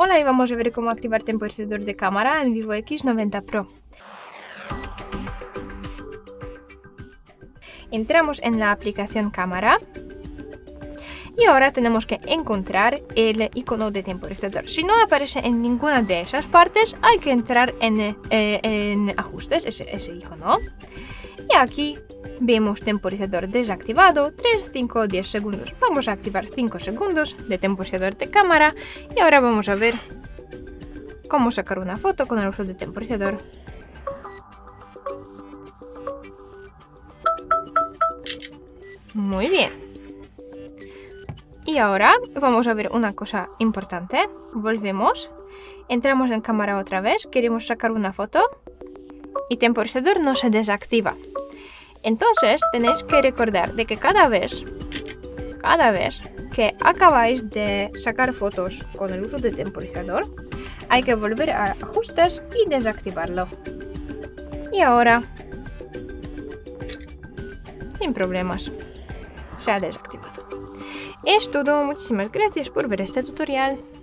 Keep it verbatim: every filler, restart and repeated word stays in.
Hola, y vamos a ver cómo activar temporizador de cámara en Vivo X noventa Pro. Entramos en la aplicación cámara y ahora tenemos que encontrar el icono de temporizador. Si no aparece en ninguna de esas partes, hay que entrar en, eh, en ajustes, ese, ese icono. Y aquí vemos temporizador desactivado, tres, cinco, diez segundos. Vamos a activar cinco segundos de temporizador de cámara y ahora vamos a ver cómo sacar una foto con el uso de temporizador. Muy bien. Y ahora vamos a ver una cosa importante. Volvemos, entramos en cámara otra vez, queremos sacar una foto y temporizador no se desactiva. Entonces tenéis que recordar de que cada vez, cada vez que acabáis de sacar fotos con el uso de temporizador, hay que volver a ajustes y desactivarlo. Y ahora, sin problemas, se ha desactivado. Es todo, muchísimas gracias por ver este tutorial.